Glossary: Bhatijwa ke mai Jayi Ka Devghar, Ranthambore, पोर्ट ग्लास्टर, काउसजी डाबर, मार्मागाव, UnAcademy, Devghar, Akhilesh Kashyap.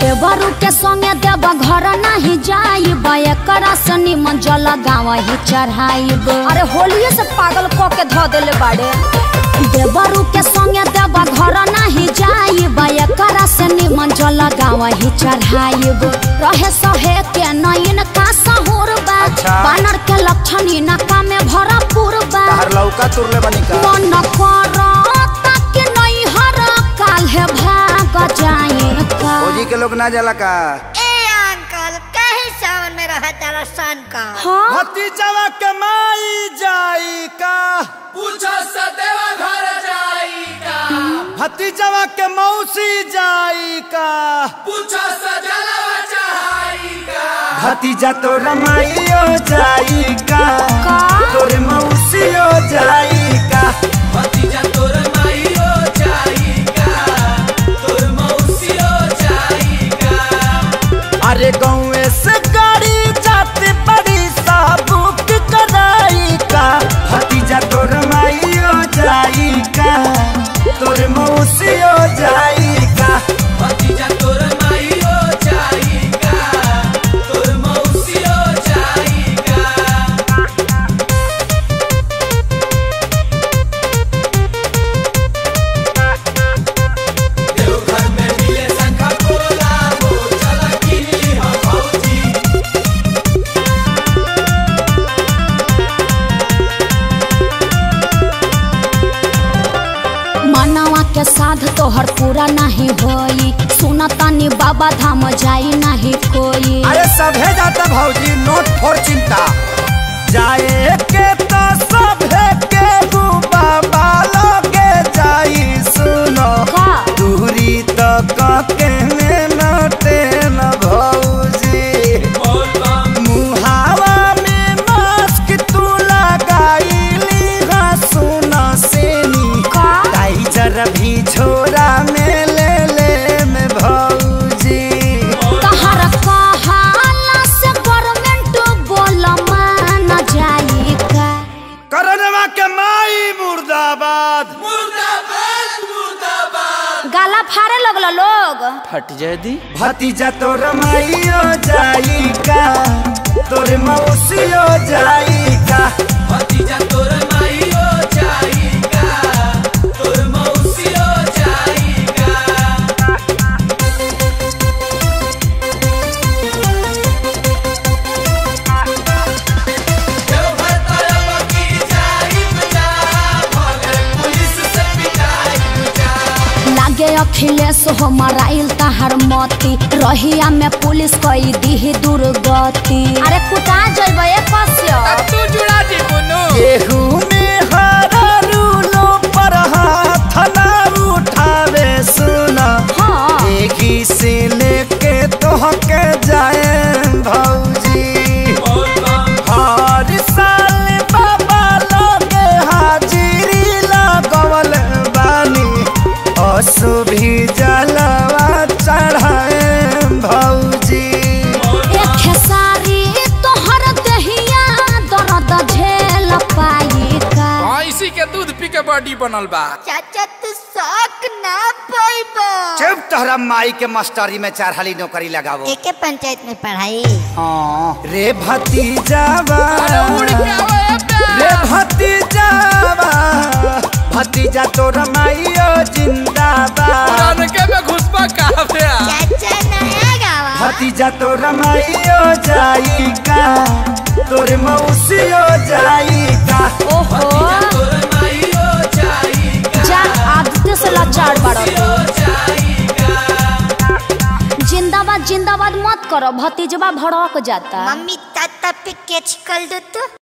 देवरू के संगे देवघर नहीं जाइब, एकरा से निमन जल गाँव ही चढ़ाइब। अरे होलिये से पागल क के धो देले बाड़े। देवरू के संगे देवघर नहीं जाइब, एकरा से निमन जल गाँव ही चढ़ाइब। रहे सहे के नयन का सहूर बा, बानर के लक्षणी नाका में भरपूर बा। मन करता कि नहीं हर काल्हे भाग जाए के लोग ना जाला का। ए अंकल कहीं सावन में रहा तारा सन का भतीजवा के माई जाई का, पूछो से देवघर जाई का। भतीजवा के मौसी जाई का, पूछो से जलवा चढ़ाई का। भतीजा तो रमाइयो जाई का, तोरे मौसी हो जाई का। भतीजा तो रमाइयो जाई का, तोरे मौसी हो। अरे गाँवे से गाड़ी जाती बड़ी साबू की कदाई का, भतीजा तो रमाई हो जाई का, तोर मौसी हो जाई का। भतीजा तो रमाई हो जाई का, तोर मौसी हो जाई का। देवघर में मिले संखा बोला के साध तोहर पूरा नहीं होई। सुना तानी बाबा धाम जाई नहीं कोई। अरे सभे जाता भौजी नोट फोर चिंता, जाए के तो सभे के रूबा बाला के जाई। सुनो का दूरी तो काके में नोटे न भौजी, मुहावा में मास्क तू लगाईली हा। सुना सेनी जरा भी छोरा में ले में भौजी। कहारा कहाला से गवर्नमेंट बोला माना जाए का। करनवा के माई मुर्दाबाद मुर्दाबाद मुर्दाबाद। गाला फाड़े लगला लोग। फट जाए दी। भतीजा तो रमाई हो जाई का, तोरे मौसी हो जाई का। भतीजा तो रमाई हो जाई का। अखिलेश हो मराइल तहार मोती, रहिया में पुलिस कई दी दुर्गति। अरे कुटा जइबे कसियो तू जुड़ा जी बुनु। एहू में हरारू लो पर हाथ ना उठावे। सुना हाँ। एकी से लेके तोहके जाए भौजी। हर साल बाबा लोग हाजिरी लगवल बानी, भी जलवा चढ़ाए भौजी। एक सारी तोहर दहिया दर्द झेल पाई का, भैंसी के दूध पी के बॉडी बनल बा। चाचा तू शौक ना पाइबा। जब तोहरा माई के मास्टरी में चारहाली नौकरी लगावो, एके पंचायत में पढ़ाई। हां रे भतीजावा, रे भतीजावा, भतीजा तो रमाई हो जिंदाबाद। भतीजा तो रमाई हो जाई का, तोरे मौसी हो जाई का। ओहो जा आदित्य से लाचार बड़ो। जिंदाबाद जिंदाबाद मत करो, भतीजवा भड़क जाता। मम्मी ताता पे कैच कर दो तो।